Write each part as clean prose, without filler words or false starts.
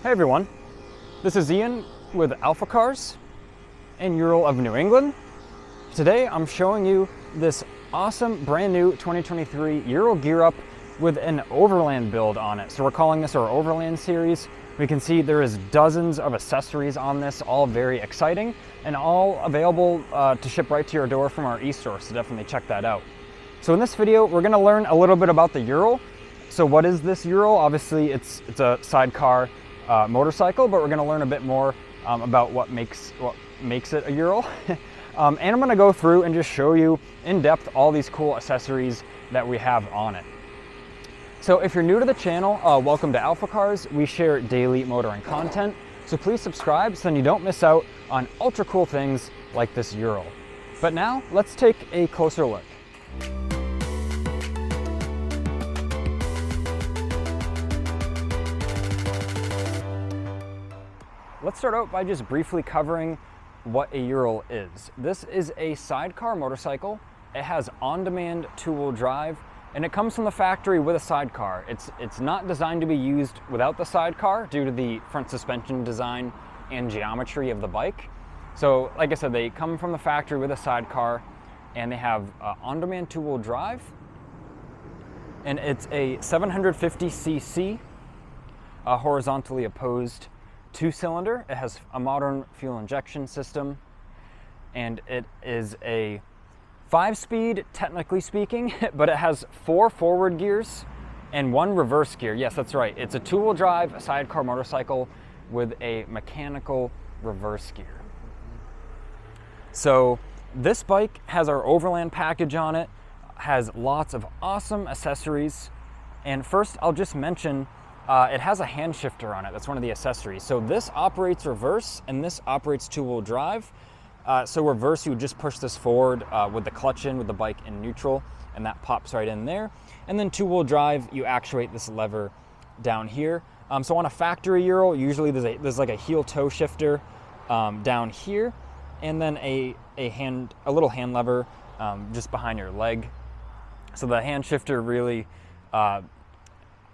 Hey everyone, this is Ian with AlphaCars and Ural of New England. Today I'm showing you this awesome brand new 2023 Ural Gear Up with an Overland build on it. So we're calling this our Overland series. We can see there is dozens of accessories on this, all very exciting and all available to ship right to your door from our e-store, so definitely check that out. So in this video, we're gonna learn a little bit about the Ural. So what is this Ural? Obviously it's a sidecar motorcycle, but we're going to learn a bit more about what makes it a Ural. And I'm going to go through and just show you in depth all these cool accessories that we have on it. So if you're new to the channel, welcome to AlphaCars. We share daily motoring content, so please subscribe so then you don't miss out on ultra cool things like this Ural. But now let's take a closer look. Let's start out by just briefly covering what a Ural is. This is a sidecar motorcycle. It has on-demand two-wheel drive, and it comes from the factory with a sidecar. It's not designed to be used without the sidecar due to the front suspension design and geometry of the bike. So like I said, they come from the factory with a sidecar, and they have on-demand two-wheel drive, and it's a 750cc horizontally opposed two-cylinder. It has a modern fuel injection system, and it is a 5-speed, technically speaking, but it has 4 forward gears and 1 reverse gear. Yes, that's right. It's a two-wheel drive, a sidecar motorcycle with a mechanical reverse gear. So this bike has our Overland package on it, has lots of awesome accessories. And first, I'll just mention it has a hand shifter on it. That's one of the accessories. So this operates reverse, and this operates two-wheel drive. So reverse, you would just push this forward with the clutch in, with the bike in neutral, and that pops right in there. And then two-wheel drive, you actuate this lever down here. So on a factory Ural, usually there's like a heel-toe shifter down here, and then a little hand lever just behind your leg. So the hand shifter really,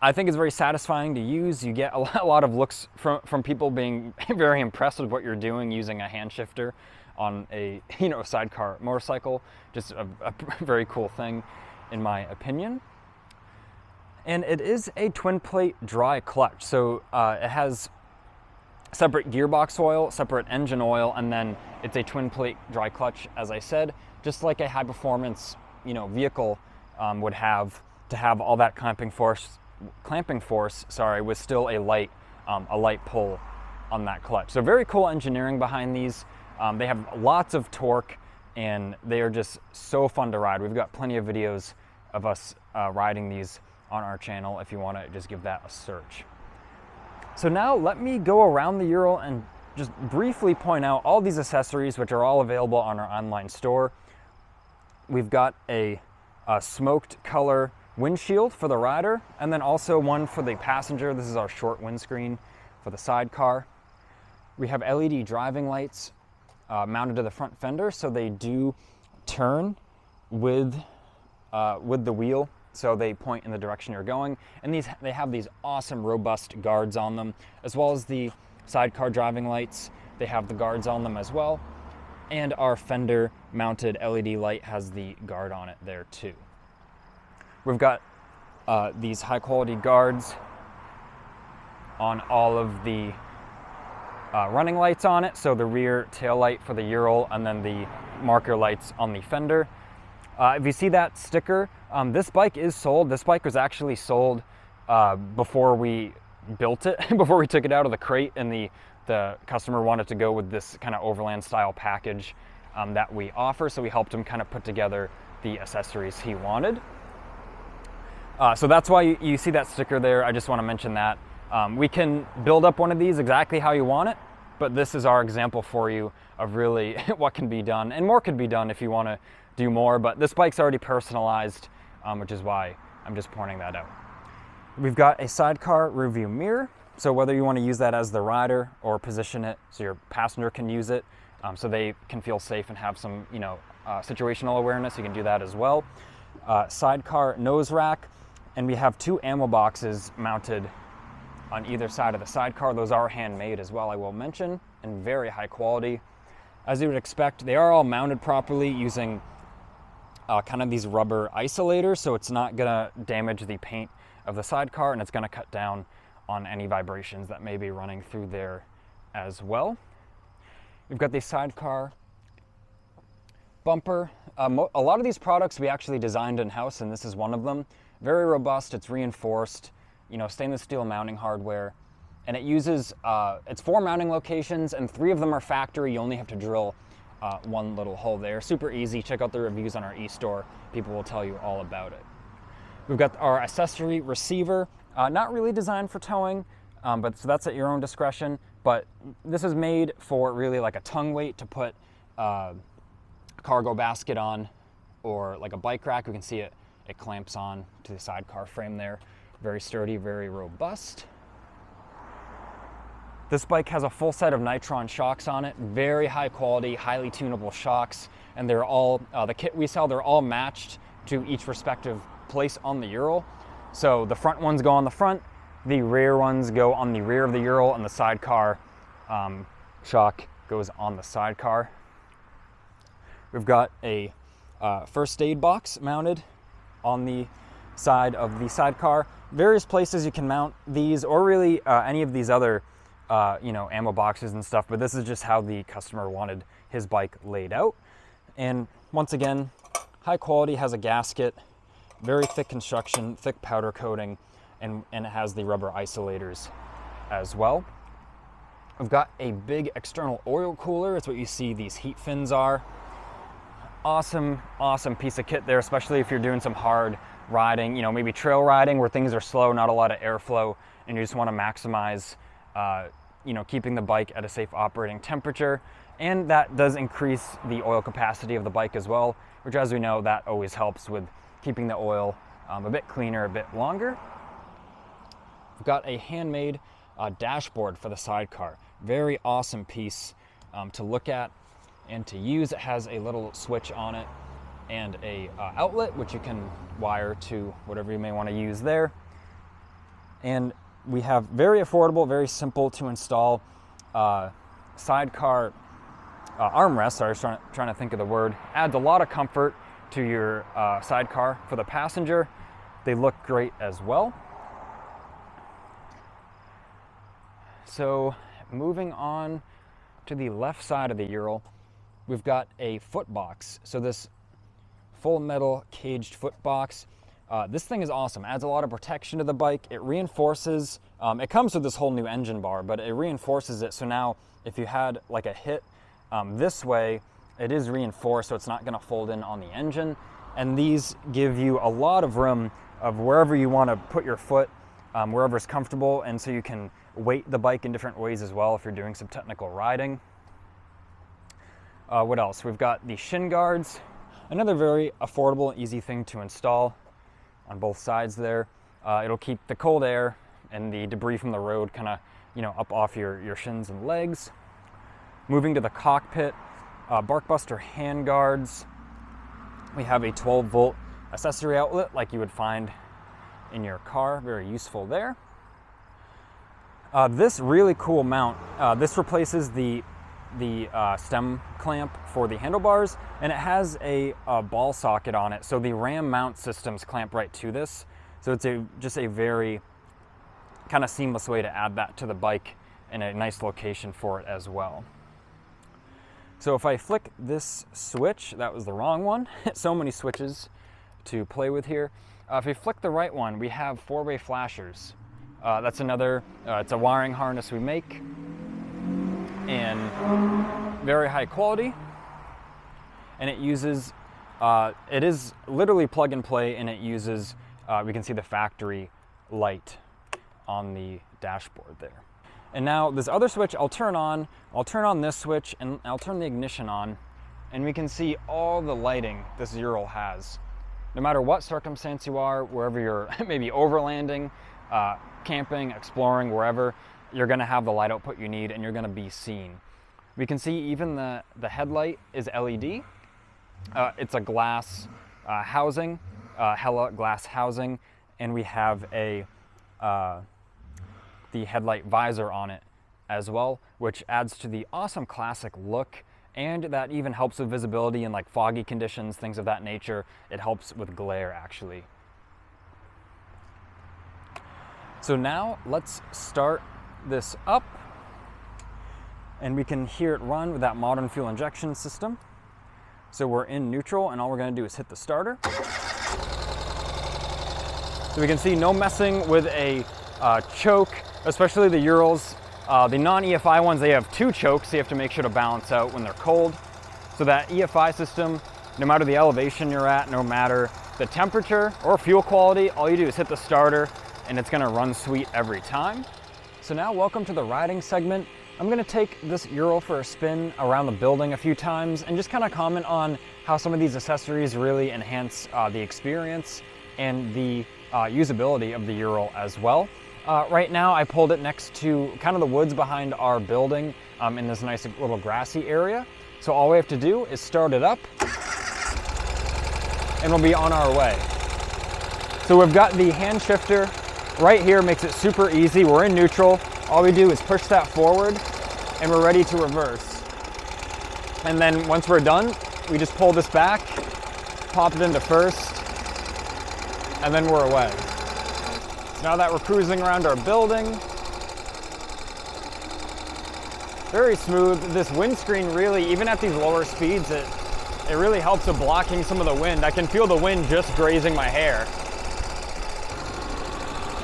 I think it's very satisfying to use. You get a lot of looks from people being very impressed with what you're doing using a hand shifter on a sidecar motorcycle. Just a very cool thing in my opinion. And it is a twin plate dry clutch. So it has separate gearbox oil, separate engine oil, and then it's a twin plate dry clutch, as I said, just like a high performance vehicle would have to have all that clamping force, sorry, was still a light pull on that clutch. So very cool engineering behind these. They have lots of torque, and they are just so fun to ride. We've got plenty of videos of us riding these on our channel if you want to just give that a search. So now let me go around the Ural and just briefly point out all these accessories, which are all available on our online store. We've got a smoked color windshield for the rider, and then also one for the passenger. This is our short windscreen for the sidecar. We have LED driving lights mounted to the front fender, so they do turn with the wheel, so they point in the direction you're going. And they have these awesome robust guards on them, as well as the sidecar driving lights. They have the guards on them as well, and our fender mounted LED light has the guard on it there too. We've got these high quality guards on all of the running lights on it. So the rear tail light for the Ural, and then the marker lights on the fender. If you see that sticker, this bike is sold. This bike was actually sold before we built it, before we took it out of the crate, and the customer wanted to go with this kind of Overland style package that we offer. So we helped him kind of put together the accessories he wanted. So that's why you see that sticker there. I just want to mention that. We can build up one of these exactly how you want it, but this is our example for you of really what can be done, and more could be done if you want to do more, but this bike's already personalized, which is why I'm just pointing that out. We've got a sidecar rearview mirror, so whether you want to use that as the rider or position it so your passenger can use it, so they can feel safe and have some situational awareness, you can do that as well. Sidecar nose rack. And we have two ammo boxes mounted on either side of the sidecar. Those are handmade as well, I will mention, and very high quality. As you would expect, they are all mounted properly using kind of these rubber isolators, so it's not gonna damage the paint of the sidecar, and it's gonna cut down on any vibrations that may be running through there as well. We've got the sidecar bumper. A lot of these products we actually designed in-house, and this is one of them. Very robust, it's reinforced, you know, stainless steel mounting hardware, and it uses, it's 4 mounting locations, and 3 of them are factory. You only have to drill one little hole there. Super easy. Check out the reviews on our e-store. People will tell you all about it. We've got our accessory receiver, not really designed for towing, but so that's at your own discretion. But this is made for really like a tongue weight to put a cargo basket on, or like a bike rack. We can see it clamps on to the sidecar frame there. Very sturdy, very robust. This bike has a full set of Nitron shocks on it. Very high quality, highly tunable shocks, and they're all the kit we sell. They're all matched to each respective place on the Ural. So the front ones go on the front, the rear ones go on the rear of the Ural, and the sidecar shock goes on the sidecar. We've got a first aid box mounted on the side of the sidecar. Various places you can mount these, or really any of these other you know, ammo boxes and stuff, but this is just how the customer wanted his bike laid out. And once again, high quality, has a gasket, very thick construction, thick powder coating, and it has the rubber isolators as well. I've got a big external oil cooler. It's what you see these heat fins are. Awesome, awesome piece of kit there, especially if you're doing some hard riding, you know, maybe trail riding where things are slow, not a lot of airflow, and you just want to maximize you know, keeping the bike at a safe operating temperature. And that does increase the oil capacity of the bike as well, which, as we know, that always helps with keeping the oil a bit cleaner, a bit longer. We've got a handmade dashboard for the sidecar. Very awesome piece to look at and to use. It has a little switch on it and a outlet, which you can wire to whatever you may want to use there. And we have very affordable, very simple to install sidecar armrests. Sorry, I was trying to think of the word. Adds a lot of comfort to your sidecar for the passenger. They look great as well. So moving on to the left side of the Ural, we've got a foot box. So this full metal caged foot box. This thing is awesome. Adds a lot of protection to the bike. It reinforces, it comes with this whole new engine bar, but it reinforces it. So now if you had like a hit this way, it is reinforced, so it's not gonna fold in on the engine. And these give you a lot of room of wherever you wanna put your foot, wherever it's comfortable. And so you can weight the bike in different ways as well if you're doing some technical riding. What else? We've got the shin guards. Another very affordable and easy thing to install on both sides there. It'll keep the cold air and the debris from the road kind of, you know, up off your shins and legs. Moving to the cockpit, Barkbuster hand guards. We have a 12-volt accessory outlet like you would find in your car. Very useful there. This really cool mount, this replaces the stem clamp for the handlebars, and it has a ball socket on it. So the RAM mount systems clamp right to this. So it's just a very kind of seamless way to add that to the bike, and a nice location for it as well. So if I flick this switch, that was the wrong one. So many switches to play with here. If we flick the right one, we have 4-way flashers. That's another, it's a wiring harness we make, and very high quality, and it uses it is literally plug and play, and it uses we can see the factory light on the dashboard there. And now this other switch I'll turn on this switch, and I'll turn the ignition on, and we can see all the lighting this Ural has. No matter what circumstance you are, wherever you're maybe overlanding, camping, exploring, wherever, you're gonna have the light output you need, and you're gonna be seen. We can see even the headlight is LED. It's a glass housing, Hella glass housing, and we have a the headlight visor on it as well, which adds to the awesome classic look, and that even helps with visibility in like foggy conditions, things of that nature. It helps with glare actually. So now let's start this up and we can hear it run with that modern fuel injection system. So we're in neutral and all we're going to do is hit the starter. So we can see no messing with a choke, especially the Urals. The non-EFI ones, they have two chokes, so you have to make sure to balance out when they're cold. So that EFI system, no matter the elevation you're at, no matter the temperature or fuel quality, all you do is hit the starter and it's gonna run sweet every time. So now welcome to the riding segment. I'm gonna take this Ural for a spin around the building a few times and just kind of comment on how some of these accessories really enhance the experience and the usability of the Ural as well. Right now I pulled it next to kind of the woods behind our building in this nice little grassy area. So all we have to do is start it up and we'll be on our way. So we've got the hand shifter right here, makes it super easy. We're in neutral. All we do is push that forward and we're ready to reverse. And then once we're done, we just pull this back, pop it into first, and then we're away. Now that we're cruising around our building, very smooth. This windscreen really, even at these lower speeds, it really helps with blocking some of the wind. I can feel the wind just grazing my hair.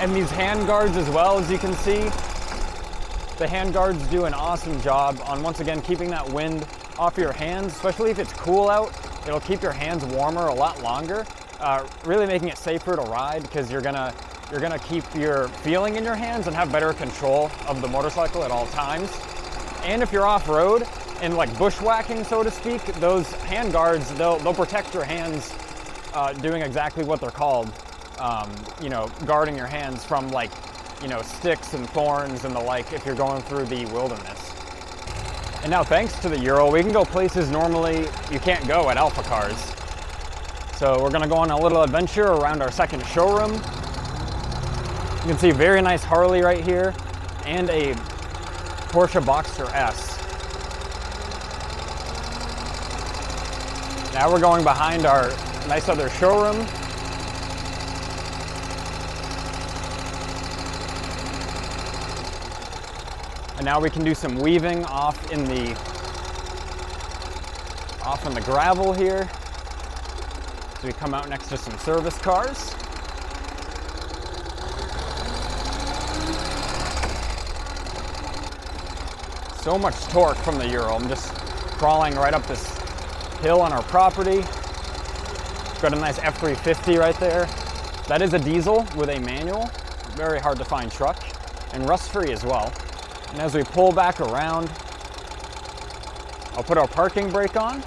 And these hand guards as well, as you can see. The hand guards do an awesome job on, once again, keeping that wind off your hands, especially if it's cool out. It'll keep your hands warmer a lot longer, really making it safer to ride, because you're gonna keep your feeling in your hands and have better control of the motorcycle at all times. And if you're off-road and like bushwhacking, so to speak, those hand guards, they'll protect your hands, doing exactly what they're called, you know, guarding your hands from like, you know, sticks and thorns and the like if you're going through the wilderness. And now thanks to the Ural, we can go places normally you can't go at AlphaCars. So we're gonna go on a little adventure around our second showroom. You can see a very nice Harley right here and a Porsche Boxster S. Now we're going behind our nice other showroom. And now we can do some weaving off in the gravel here. So we come out next to some service cars. So much torque from the Ural. I'm just crawling right up this hill on our property. Got a nice F350 right there. That is a diesel with a manual. Very hard to find truck, and rust-free as well. And as we pull back around, I'll put our parking brake on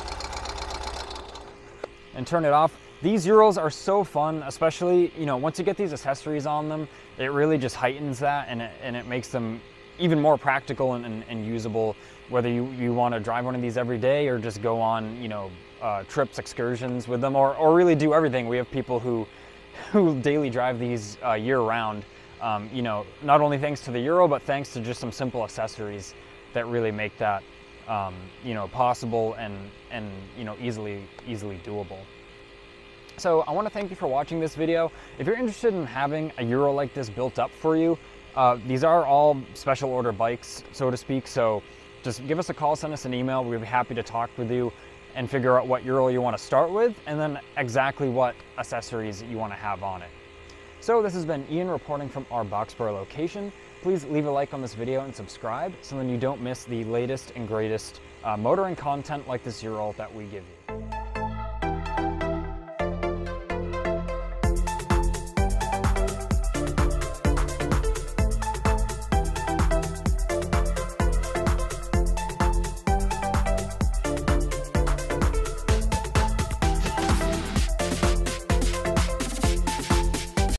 and turn it off. These Urals are so fun, especially, you know, once you get these accessories on them, it really just heightens that, and it makes them even more practical and usable, whether you want to drive one of these every day or just go on, you know, trips, excursions with them, or really do everything. We have people who daily drive these year-round, you know, not only thanks to the Ural, but thanks to just some simple accessories that really make that, you know, possible and you know, easily doable. So I want to thank you for watching this video. If you're interested in having a Ural like this built up for you, these are all special order bikes, so to speak, so just give us a call, send us an email. We'll be happy to talk with you and figure out what Ural you want to start with, and then exactly what accessories you want to have on it. So this has been Ian reporting from our Boxborough location. Please leave a like on this video and subscribe so then you don't miss the latest and greatest motoring content like this Ural that we give you.